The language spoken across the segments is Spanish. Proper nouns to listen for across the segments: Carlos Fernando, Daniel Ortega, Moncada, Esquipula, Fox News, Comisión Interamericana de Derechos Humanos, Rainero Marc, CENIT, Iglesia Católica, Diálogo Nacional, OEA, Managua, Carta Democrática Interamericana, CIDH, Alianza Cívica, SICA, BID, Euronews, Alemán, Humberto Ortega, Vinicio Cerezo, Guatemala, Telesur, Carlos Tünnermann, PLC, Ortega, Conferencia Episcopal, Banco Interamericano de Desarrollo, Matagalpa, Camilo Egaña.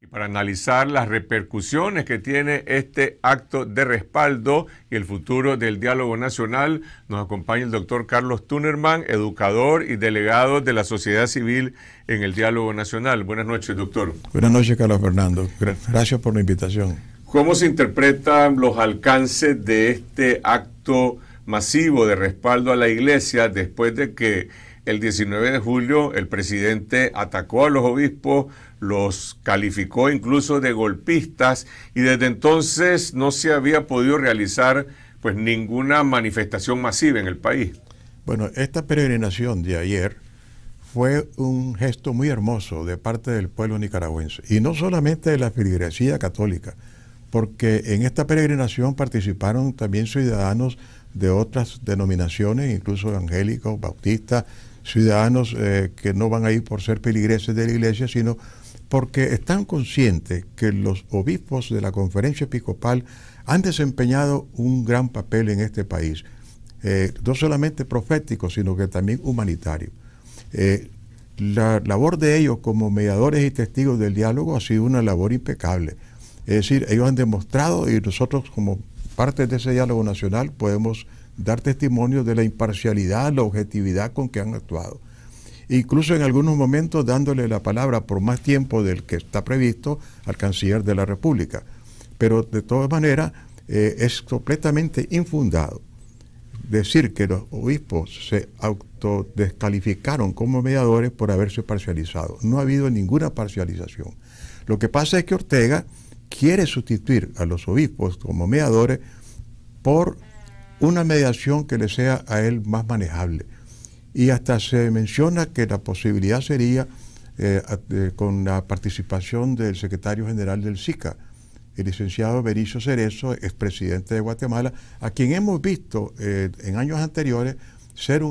Y para analizar las repercusiones que tiene este acto de respaldo y el futuro del diálogo nacional, nos acompaña el doctor Carlos Tünnermann, educador y delegado de la sociedad civil en el diálogo nacional. Buenas noches, doctor. Buenas noches, Carlos Fernando. Gracias por la invitación. ¿Cómo se interpretan los alcances de este acto masivo de respaldo a la Iglesia después de que el 19 de julio el presidente atacó a los obispos, los calificó incluso de golpistas, y desde entonces no se había podido realizar pues ninguna manifestación masiva en el país? Bueno, esta peregrinación de ayer fue un gesto muy hermoso de parte del pueblo nicaragüense, y no solamente de la feligresía católica, porque en esta peregrinación participaron también ciudadanos de otras denominaciones, incluso evangélicos, bautistas, ciudadanos que no van a ir por ser feligreses de la Iglesia, sino porque están conscientes que los obispos de la Conferencia Episcopal han desempeñado un gran papel en este país, no solamente profético, sino que también humanitario. La labor de ellos como mediadores y testigos del diálogo ha sido una labor impecable. Es decir, ellos han demostrado, y nosotros como parte de ese diálogo nacional podemos dar testimonio de la imparcialidad, la objetividad con que han actuado. Incluso en algunos momentos dándole la palabra por más tiempo del que está previsto al canciller de la República. Pero de todas maneras es completamente infundado decir que los obispos se autodescalificaron como mediadores por haberse parcializado. No ha habido ninguna parcialización. Lo que pasa es que Ortega quiere sustituir a los obispos como mediadores por una mediación que le sea a él más manejable. Y hasta se menciona que la posibilidad sería con la participación del secretario general del SICA, el licenciado Vinicio Cerezo, expresidente de Guatemala, a quien hemos visto en años anteriores ser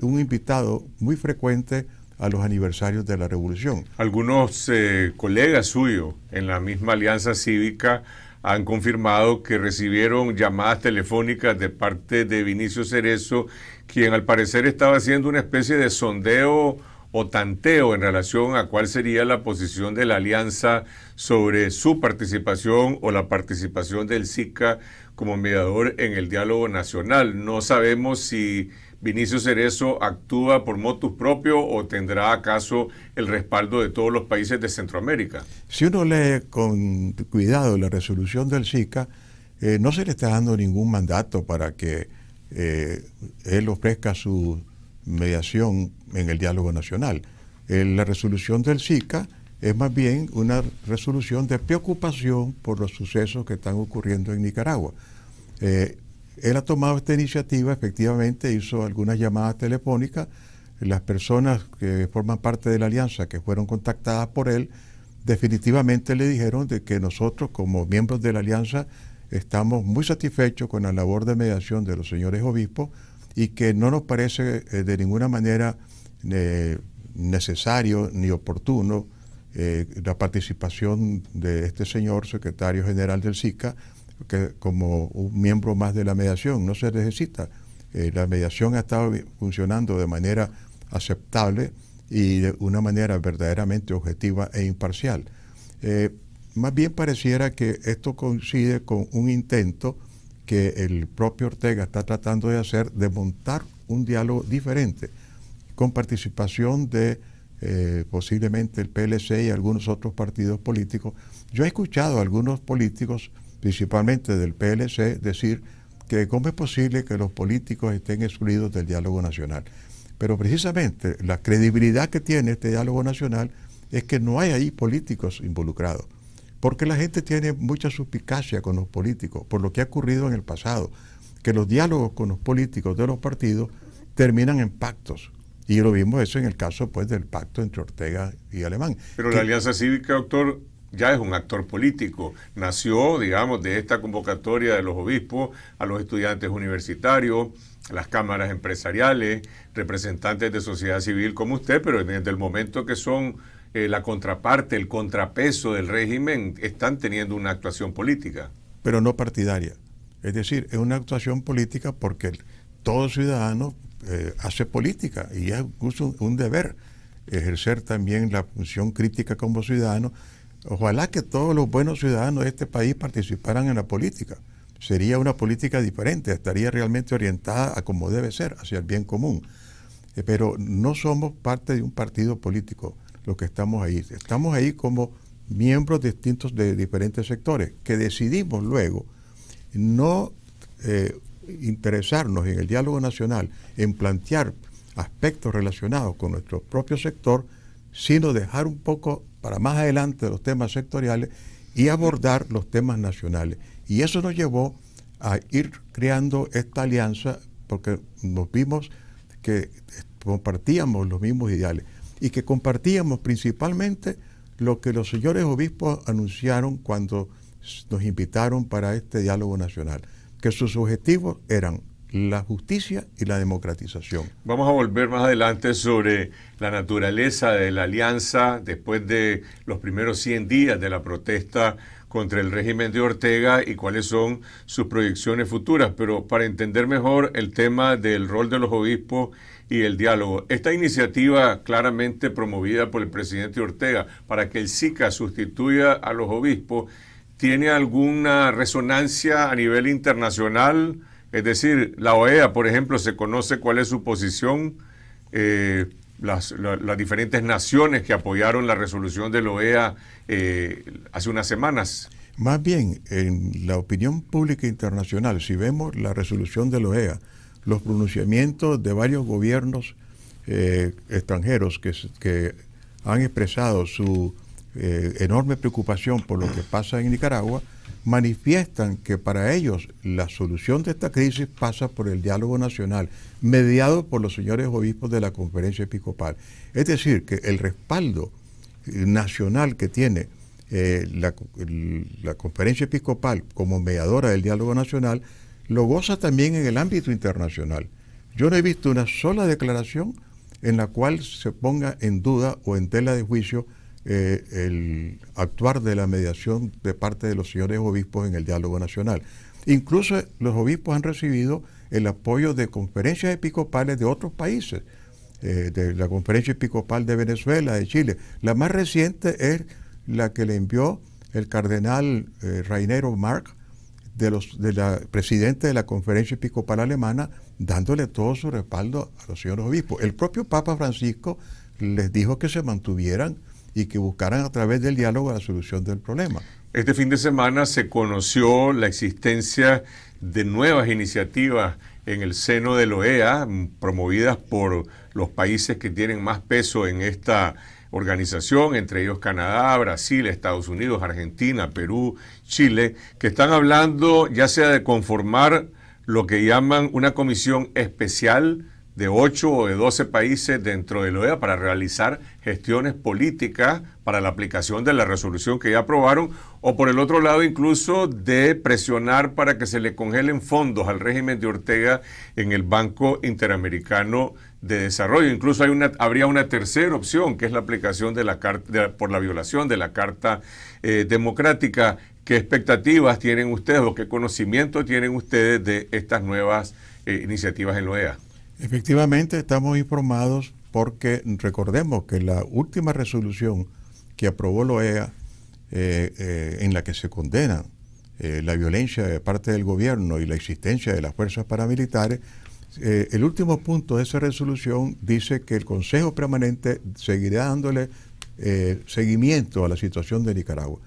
un invitado muy frecuente a los aniversarios de la Revolución. Algunos colegas suyos en la misma Alianza Cívica han confirmado que recibieron llamadas telefónicas de parte de Vinicio Cerezo, quien al parecer estaba haciendo una especie de sondeo o tanteo en relación a cuál sería la posición de la Alianza sobre su participación o la participación del SICA como mediador en el diálogo nacional. No sabemos si Vinicio Cerezo actúa por motus propio o tendrá acaso el respaldo de todos los países de Centroamérica. Si uno lee con cuidado la resolución del SICA, no se le está dando ningún mandato para que él ofrezca su mediación en el diálogo nacional. La resolución del SICA es más bien una resolución de preocupación por los sucesos que están ocurriendo en Nicaragua. Él ha tomado esta iniciativa, efectivamente hizo algunas llamadas telefónicas. Las personas que forman parte de la alianza, que fueron contactadas por él, definitivamente le dijeron de que nosotros como miembros de la alianza estamos muy satisfechos con la labor de mediación de los señores obispos y que no nos parece de ninguna manera necesario ni oportuno la participación de este señor secretario general del SICA, que como un miembro más de la mediación no se necesita. La mediación ha estado funcionando de manera aceptable y de una manera verdaderamente objetiva e imparcial. Más bien pareciera que esto coincide con un intento que el propio Ortega está tratando de hacer, de montar un diálogo diferente, con participación de posiblemente el PLC y algunos otros partidos políticos. Yo he escuchado a algunos políticos, principalmente del PLC, decir que cómo es posible que los políticos estén excluidos del diálogo nacional. Pero precisamente la credibilidad que tiene este diálogo nacional es que no hay ahí políticos involucrados, porque la gente tiene mucha suspicacia con los políticos, por lo que ha ocurrido en el pasado, que los diálogos con los políticos de los partidos terminan en pactos. Y lo vimos eso en el caso pues del pacto entre Ortega y Alemán. Pero la Alianza Cívica, doctor, ya es un actor político. Nació, digamos, de esta convocatoria de los obispos a los estudiantes universitarios, a las cámaras empresariales, representantes de sociedad civil como usted, pero desde el momento que son la contraparte, el contrapeso del régimen, están teniendo una actuación política. Pero no partidaria. Es decir, es una actuación política porque todo ciudadano hace política y es incluso un deber ejercer también la función crítica como ciudadano. Ojalá que todos los buenos ciudadanos de este país participaran en la política. Sería una política diferente, estaría realmente orientada a como debe ser, hacia el bien común. Pero no somos parte de un partido político los que estamos ahí. Estamos ahí como miembros distintos de diferentes sectores, que decidimos luego no interesarnos en el diálogo nacional, en plantear aspectos relacionados con nuestro propio sector, sino dejar un poco para más adelante los temas sectoriales y abordar los temas nacionales. Y eso nos llevó a ir creando esta alianza porque nos vimos que compartíamos los mismos ideales y que compartíamos principalmente lo que los señores obispos anunciaron cuando nos invitaron para este diálogo nacional, que sus objetivos eran la justicia y la democratización. Vamos a volver más adelante sobre la naturaleza de la alianza después de los primeros 100 días de la protesta contra el régimen de Ortega y cuáles son sus proyecciones futuras. Pero para entender mejor el tema del rol de los obispos y el diálogo, esta iniciativa claramente promovida por el presidente Ortega para que el SICA sustituya a los obispos, ¿tiene alguna resonancia a nivel internacional? Es decir, la OEA, por ejemplo, se conoce cuál es su posición, las diferentes naciones que apoyaron la resolución de la OEA hace unas semanas. Más bien, en la opinión pública internacional, si vemos la resolución de la OEA, los pronunciamientos de varios gobiernos extranjeros que han expresado su enorme preocupación por lo que pasa en Nicaragua, manifiestan que para ellos la solución de esta crisis pasa por el diálogo nacional, mediado por los señores obispos de la Conferencia Episcopal. Es decir, que el respaldo nacional que tiene la Conferencia Episcopal como mediadora del diálogo nacional, lo goza también en el ámbito internacional. Yo no he visto una sola declaración en la cual se ponga en duda o en tela de juicio el actuar de la mediación de parte de los señores obispos en el diálogo nacional. Incluso los obispos han recibido el apoyo de conferencias episcopales de otros países, de la Conferencia Episcopal de Venezuela, de Chile. La más reciente es la que le envió el cardenal Rainero Marc, presidente de la Conferencia Episcopal Alemana, dándole todo su respaldo a los señores obispos. El propio Papa Francisco les dijo que se mantuvieran y que buscaran a través del diálogo la solución del problema. Este fin de semana se conoció la existencia de nuevas iniciativas en el seno de la OEA, promovidas por los países que tienen más peso en esta organización, entre ellos Canadá, Brasil, Estados Unidos, Argentina, Perú, Chile, que están hablando ya sea de conformar lo que llaman una comisión especial de 8 o de 12 países dentro de la OEA para realizar gestiones políticas para la aplicación de la resolución que ya aprobaron, o por el otro lado incluso de presionar para que se le congelen fondos al régimen de Ortega en el Banco Interamericano de Desarrollo. Incluso habría una tercera opción, que es la aplicación de la Carta, por la violación de la Carta Democrática. ¿Qué expectativas tienen ustedes o qué conocimiento tienen ustedes de estas nuevas iniciativas en la OEA? Efectivamente, estamos informados porque recordemos que la última resolución que aprobó la OEA, en la que se condena la violencia de parte del gobierno y la existencia de las fuerzas paramilitares, el último punto de esa resolución dice que el Consejo Permanente seguirá dándole seguimiento a la situación de Nicaragua.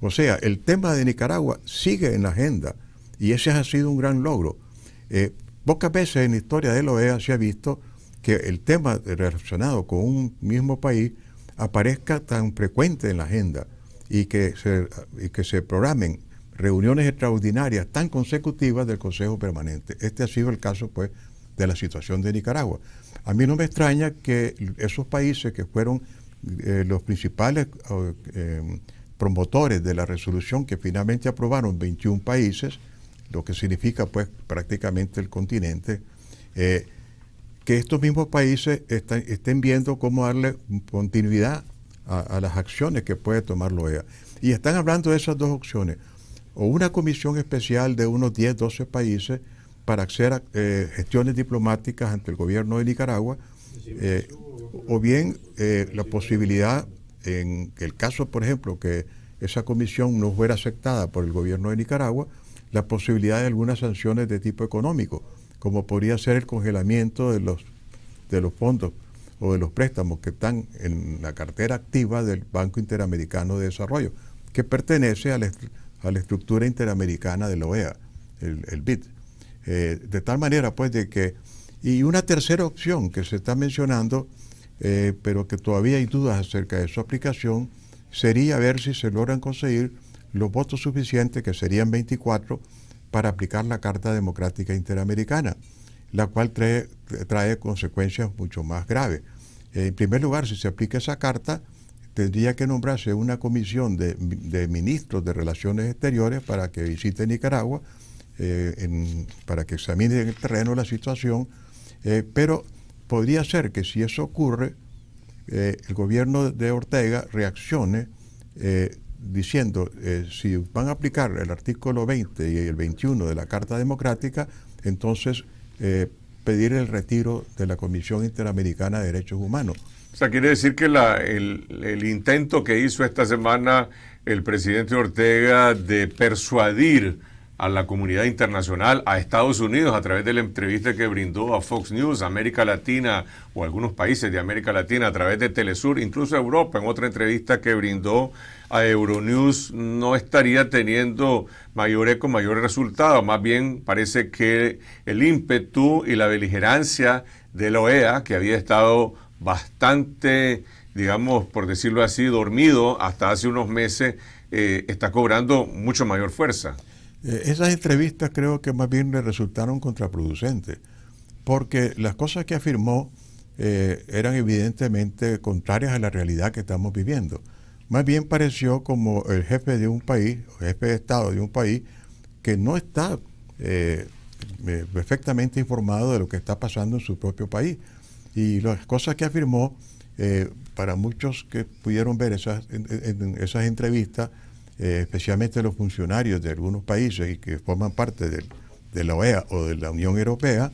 O sea, el tema de Nicaragua sigue en la agenda y ese ha sido un gran logro. Pocas veces en la historia de la OEA se ha visto que el tema relacionado con un mismo país aparezca tan frecuente en la agenda y que se programen reuniones extraordinarias tan consecutivas del Consejo Permanente. Este ha sido el caso, pues, de la situación de Nicaragua. A mí no me extraña que esos países que fueron los principales promotores de la resolución que finalmente aprobaron 21 países, lo que significa, pues, prácticamente el continente, que estos mismos países estén viendo cómo darle continuidad a las acciones que puede tomar la OEA. Y están hablando de esas dos opciones, o una comisión especial de unos 10, 12 países para hacer gestiones diplomáticas ante el gobierno de Nicaragua, o bien la posibilidad, en el caso, por ejemplo, que esa comisión no fuera aceptada por el gobierno de Nicaragua, la posibilidad de algunas sanciones de tipo económico, como podría ser el congelamiento de los fondos o de los préstamos que están en la cartera activa del Banco Interamericano de Desarrollo, que pertenece a la estructura interamericana de la OEA, el BID. De tal manera, pues, de que... Y una tercera opción que se está mencionando, pero que todavía hay dudas acerca de su aplicación, sería ver si se logran conseguir los votos suficientes, que serían 24, para aplicar la Carta Democrática Interamericana, la cual trae consecuencias mucho más graves. En primer lugar, si se aplica esa carta, tendría que nombrarse una comisión de ministros de Relaciones Exteriores para que visite Nicaragua, para que examine en el terreno la situación, pero podría ser que si eso ocurre, el gobierno de Ortega reaccione diciendo, si van a aplicar el artículo 20 y el 21 de la Carta Democrática, entonces pedir el retiro de la Comisión Interamericana de Derechos Humanos. O sea, quiere decir que el intento que hizo esta semana el presidente Ortega de persuadir a la comunidad internacional, a Estados Unidos, a través de la entrevista que brindó a Fox News, América Latina o algunos países de América Latina, a través de Telesur, incluso Europa, en otra entrevista que brindó a Euronews, no estaría teniendo mayor eco, mayor resultado. Más bien parece que el ímpetu y la beligerancia de la OEA, que había estado bastante, digamos, por decirlo así, dormido hasta hace unos meses, está cobrando mucho mayor fuerza. Esas entrevistas creo que más bien le resultaron contraproducentes, porque las cosas que afirmó eran evidentemente contrarias a la realidad que estamos viviendo. Más bien pareció como el jefe de un país, jefe de Estado de un país, que no está perfectamente informado de lo que está pasando en su propio país. Y las cosas que afirmó, para muchos que pudieron ver esas entrevistas, especialmente los funcionarios de algunos países y que forman parte de la OEA o de la Unión Europea,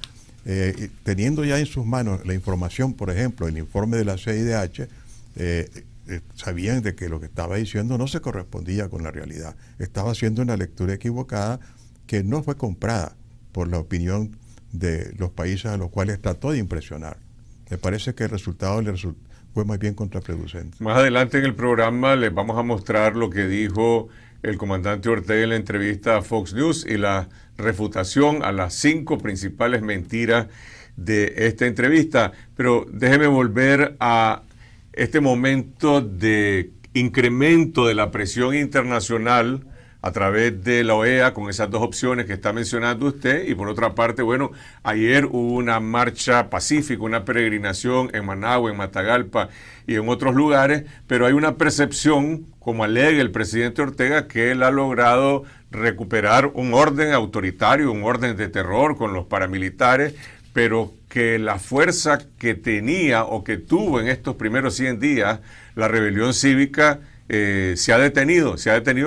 teniendo ya en sus manos la información, por ejemplo, el informe de la CIDH, sabían de que lo que estaba diciendo no se correspondía con la realidad. Estaba haciendo una lectura equivocada que no fue comprada por la opinión de los países a los cuales trató de impresionar. Me parece que el resultado le resultó fue más bien contraproducente. Más adelante en el programa les vamos a mostrar lo que dijo el comandante Ortega en la entrevista a Fox News y la refutación a las 5 principales mentiras de esta entrevista. Pero déjeme volver a este momento de incremento de la presión internacional a través de la OEA, con esas dos opciones que está mencionando usted. Y por otra parte, bueno, ayer hubo una marcha pacífica, una peregrinación en Managua, en Matagalpa y en otros lugares, pero hay una percepción, como alega el presidente Ortega, que él ha logrado recuperar un orden autoritario, un orden de terror con los paramilitares, pero que la fuerza que tenía o que tuvo en estos primeros 100 días la rebelión cívica se ha detenido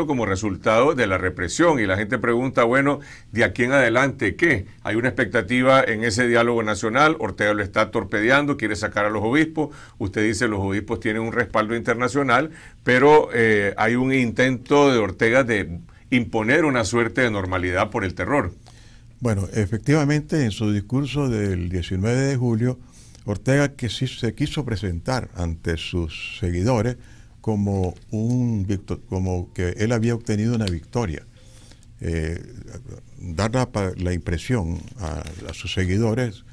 como resultado de la represión. Y la gente pregunta, bueno, ¿de aquí en adelante qué? Hay una expectativa en ese diálogo nacional. Ortega lo está torpedeando, quiere sacar a los obispos. Usted dice, los obispos tienen un respaldo internacional, pero hay un intento de Ortega de imponer una suerte de normalidad por el terror. Bueno, efectivamente, en su discurso del 19 de julio, Ortega, que sí se quiso presentar ante sus seguidores como que él había obtenido una victoria. Dar la impresión a sus seguidores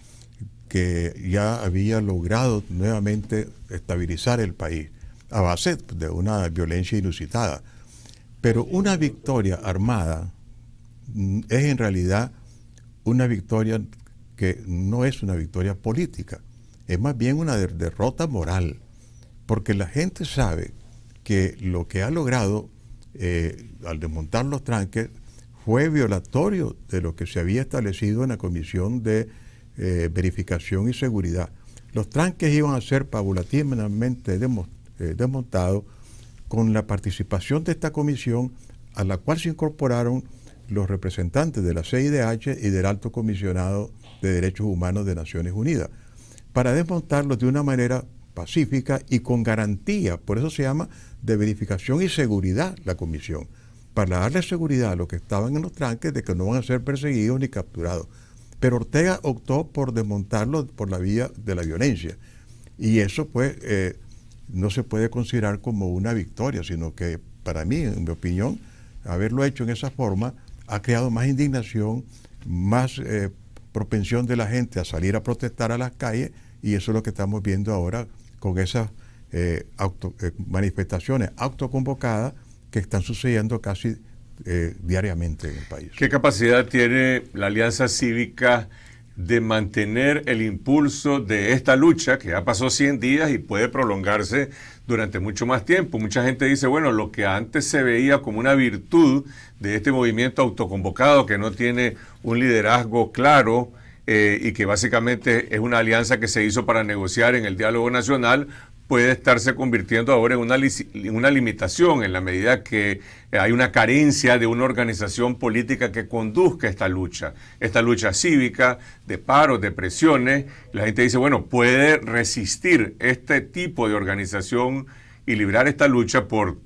que ya había logrado nuevamente estabilizar el país a base de una violencia inusitada. Pero una victoria armada es en realidad una victoria que no es una victoria política, es más bien una derrota moral, porque la gente sabe que lo que ha logrado al desmontar los tranques fue violatorio de lo que se había establecido en la Comisión de Verificación y Seguridad. Los tranques iban a ser paulatinamente desmontados con la participación de esta comisión, a la cual se incorporaron los representantes de la CIDH y del Alto Comisionado de Derechos Humanos de Naciones Unidas, para desmontarlos de una manera pacífica y con garantía. Por eso se llama de verificación y seguridad la comisión, para darle seguridad a los que estaban en los tranques de que no van a ser perseguidos ni capturados. Pero Ortega optó por desmontarlo por la vía de la violencia. Y eso, pues, no se puede considerar como una victoria, sino que para mí, en mi opinión, haberlo hecho en esa forma ha creado más indignación, más propensión de la gente a salir a protestar a las calles, y eso es lo que estamos viendo ahora con esas manifestaciones autoconvocadas que están sucediendo casi diariamente en el país. ¿Qué capacidad tiene la Alianza Cívica de mantener el impulso de esta lucha que ya pasó 100 días y puede prolongarse durante mucho más tiempo? Mucha gente dice, bueno, lo que antes se veía como una virtud de este movimiento autoconvocado que no tiene un liderazgo claro y que básicamente es una alianza que se hizo para negociar en el diálogo nacional, puede estarse convirtiendo ahora en una limitación en la medida que hay una carencia de una organización política que conduzca esta lucha cívica de paros, de presiones. La gente dice, bueno, puede resistir este tipo de organización y librar esta lucha por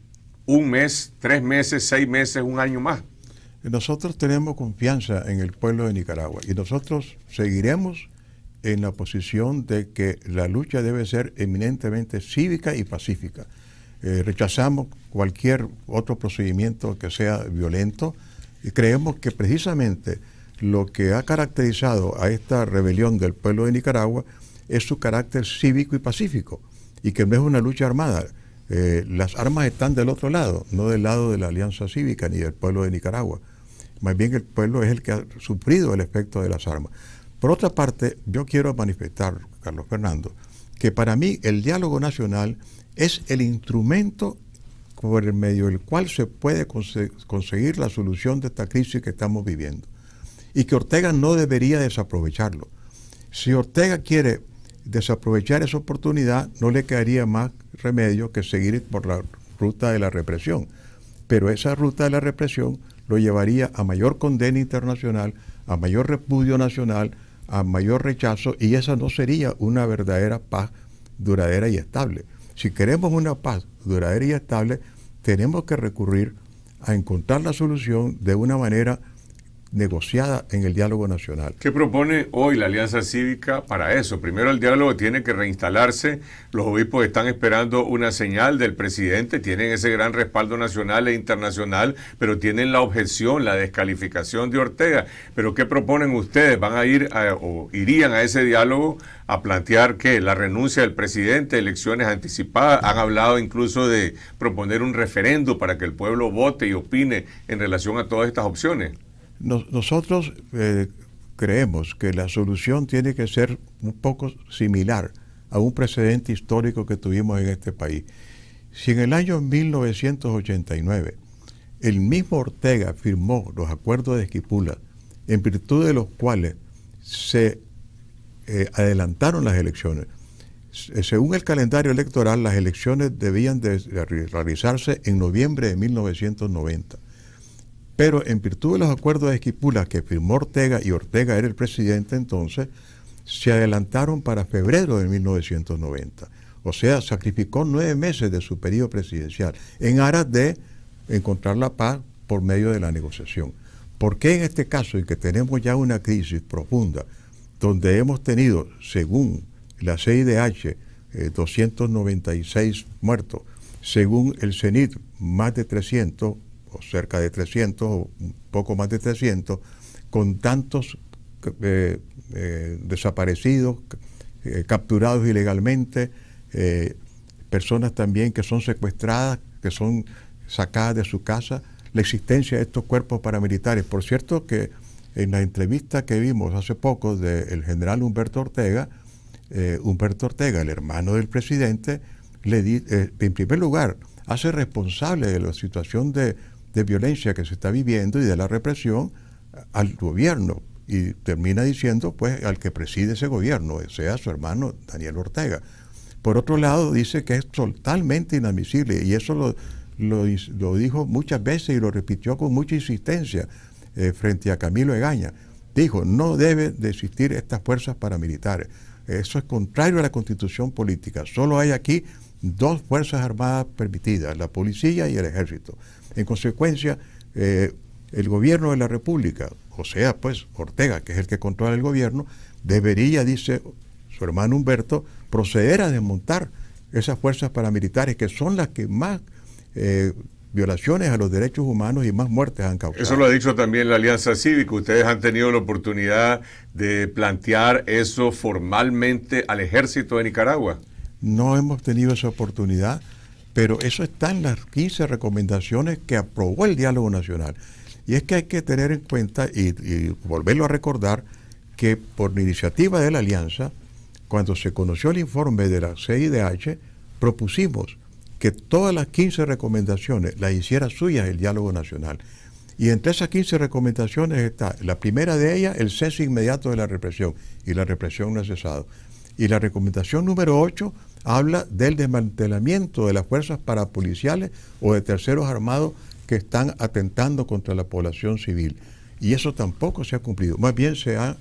un mes, 3 meses, 6 meses, un año más. Nosotros tenemos confianza en el pueblo de Nicaragua y nosotros seguiremos en la posición de que la lucha debe ser eminentemente cívica y pacífica. Rechazamos cualquier otro procedimiento que sea violento y creemos que precisamente lo que ha caracterizado a esta rebelión del pueblo de Nicaragua es su carácter cívico y pacífico, y que no es una lucha armada. Las armas están del otro lado, no del lado de la Alianza Cívica ni del pueblo de Nicaragua. Más bien el pueblo es el que ha sufrido el efecto de las armas. Por otra parte, yo quiero manifestar, Carlos Fernando, que para mí el diálogo nacional es el instrumento por el medio del cual se puede conseguir la solución de esta crisis que estamos viviendo, y que Ortega no debería desaprovecharlo. Si Ortega quiere desaprovechar esa oportunidad, no le quedaría más remedio que seguir por la ruta de la represión, pero esa ruta de la represión lo llevaría a mayor condena internacional, a mayor repudio nacional, a mayor rechazo, y esa no sería una verdadera paz duradera y estable. Si queremos una paz duradera y estable, tenemos que recurrir a encontrar la solución de una manera negociada en el diálogo nacional. ¿Qué propone hoy la Alianza Cívica para eso? Primero, el diálogo tiene que reinstalarse, los obispos están esperando una señal del presidente, tienen ese gran respaldo nacional e internacional, pero tienen la objeción, la descalificación de Ortega. ¿Pero qué proponen ustedes? ¿Van a ir o irían a ese diálogo a plantear que la renuncia del presidente, elecciones anticipadas? Han hablado incluso de proponer un referéndum para que el pueblo vote y opine en relación a todas estas opciones. Nosotros creemos que la solución tiene que ser un poco similar a un precedente histórico que tuvimos en este país. Si en el año 1989 el mismo Ortega firmó los acuerdos de Esquipula, en virtud de los cuales se adelantaron las elecciones, según el calendario electoral, las elecciones debían de realizarse en noviembre de 1990. Pero en virtud de los acuerdos de Esquipula que firmó Ortega, y Ortega era el presidente entonces, se adelantaron para febrero de 1990. O sea, sacrificó 9 meses de su periodo presidencial en aras de encontrar la paz por medio de la negociación. ¿Por qué en este caso, en que tenemos ya una crisis profunda, donde hemos tenido, según la CIDH, 296 muertos, según el CENIT, más de 300 o cerca de 300, o un poco más de 300, con tantos desaparecidos, capturados ilegalmente, personas también que son secuestradas, que son sacadas de su casa, la existencia de estos cuerpos paramilitares? Por cierto, que en la entrevista que vimos hace poco del general Humberto Ortega, el hermano del presidente, le en primer lugar hace responsable de la situación de violencia que se está viviendo y de la represión al gobierno, y termina diciendo, pues, al que preside ese gobierno, sea su hermano Daniel Ortega. Por otro lado, dice que es totalmente inadmisible, y eso lo dijo muchas veces y lo repitió con mucha insistencia frente a Camilo Egaña. Dijo, no deben de existir estas fuerzas paramilitares. Eso es contrario a la constitución política. Solo hay aquí dos fuerzas armadas permitidas, la policía y el ejército. En consecuencia, el gobierno de la República, o sea, pues Ortega, que es el que controla el gobierno, debería, dice su hermano Humberto, proceder a desmontar esas fuerzas paramilitares que son las que más violaciones a los derechos humanos y más muertes han causado. Eso lo ha dicho también la Alianza Cívica. Ustedes han tenido la oportunidad de plantear eso formalmente al ejército de Nicaragua. No hemos tenido esa oportunidad, pero eso está en las 15 recomendaciones que aprobó el Diálogo Nacional. Y es que hay que tener en cuenta y volverlo a recordar que por iniciativa de la Alianza, cuando se conoció el informe de la CIDH, propusimos que todas las 15 recomendaciones las hiciera suyas el Diálogo Nacional. Y entre esas 15 recomendaciones está, la primera de ellas, el cese inmediato de la represión, y la represión no ha cesado. Y la recomendación número 8 habla del desmantelamiento de las fuerzas parapoliciales o de terceros armados que están atentando contra la población civil. Y eso tampoco se ha cumplido, más bien se ha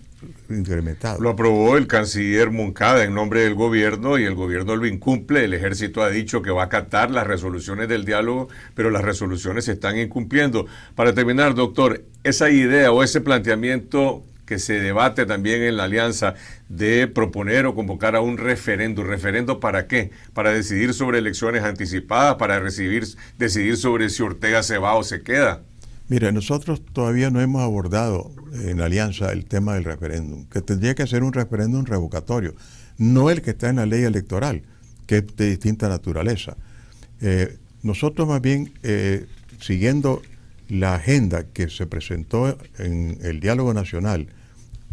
incrementado. Lo aprobó el canciller Moncada en nombre del gobierno y el gobierno lo incumple. El ejército ha dicho que va a acatar las resoluciones del diálogo, pero las resoluciones se están incumpliendo. Para terminar, doctor, esa idea o ese planteamiento que se debate también en la alianza de proponer o convocar a un referendo. ¿Referendo para qué? Para decidir sobre elecciones anticipadas, para decidir sobre si Ortega se va o se queda. Mira, nosotros todavía no hemos abordado en la alianza el tema del referéndum, que tendría que ser un referéndum revocatorio, no el que está en la ley electoral, que es de distinta naturaleza. Nosotros más bien, siguiendo la agenda que se presentó en el Diálogo Nacional,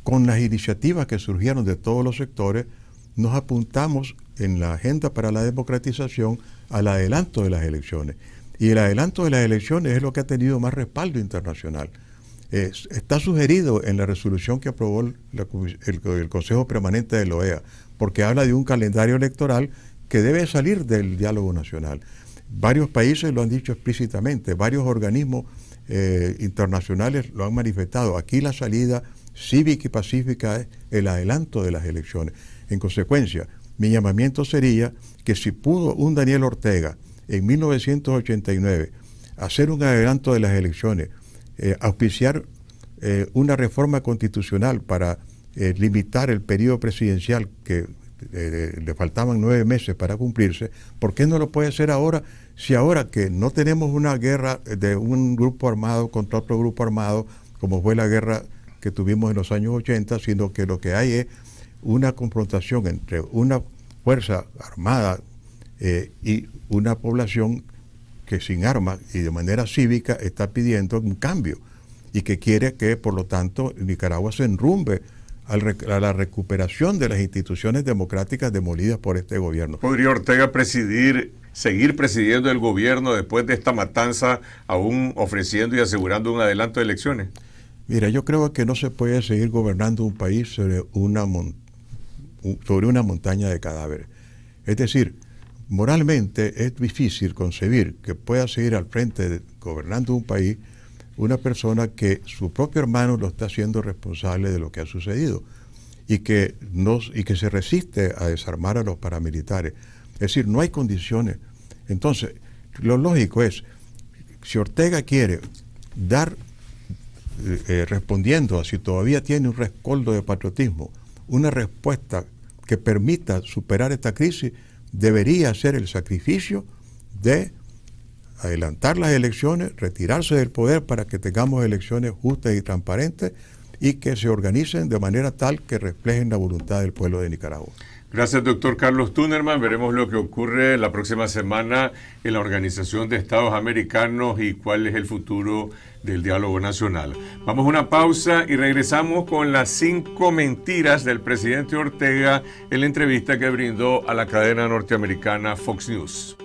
con las iniciativas que surgieron de todos los sectores, nos apuntamos en la agenda para la democratización al adelanto de las elecciones. Y el adelanto de las elecciones es lo que ha tenido más respaldo internacional. Está sugerido en la resolución que aprobó el Consejo Permanente de la OEA, porque habla de un calendario electoral que debe salir del diálogo nacional. Varios países lo han dicho explícitamente, varios organismos internacionales lo han manifestado. Aquí la salida cívica y pacífica es el adelanto de las elecciones. En consecuencia, mi llamamiento sería que si pudo un Daniel Ortega en 1989, hacer un adelanto de las elecciones, auspiciar una reforma constitucional para limitar el periodo presidencial que le faltaban 9 meses para cumplirse, ¿por qué no lo puede hacer ahora? Si ahora que no tenemos una guerra de un grupo armado contra otro grupo armado, como fue la guerra que tuvimos en los años 80, sino que lo que hay es una confrontación entre una fuerza armada y una población que sin armas y de manera cívica está pidiendo un cambio y que quiere que, por lo tanto, Nicaragua se enrumbe a la recuperación de las instituciones democráticas demolidas por este gobierno. ¿Podría Ortega seguir presidiendo el gobierno después de esta matanza, aún ofreciendo y asegurando un adelanto de elecciones? Mira, yo creo que no se puede seguir gobernando un país sobre una montaña de cadáveres. Es decir, moralmente es difícil concebir que pueda seguir al frente gobernando un país una persona que su propio hermano lo está haciendo responsable de lo que ha sucedido y que se resiste a desarmar a los paramilitares. Es decir, no hay condiciones. Entonces, lo lógico es, si Ortega quiere dar, respondiendo a si todavía tiene un rescoldo de patriotismo, una respuesta que permita superar esta crisis, debería hacer el sacrificio de adelantar las elecciones, retirarse del poder para que tengamos elecciones justas y transparentes y que se organicen de manera tal que reflejen la voluntad del pueblo de Nicaragua. Gracias, doctor Carlos Tünnermann. Veremos lo que ocurre la próxima semana en la Organización de Estados Americanos y cuál es el futuro del diálogo nacional. Vamos a una pausa y regresamos con las 5 mentiras del presidente Ortega en la entrevista que brindó a la cadena norteamericana Fox News.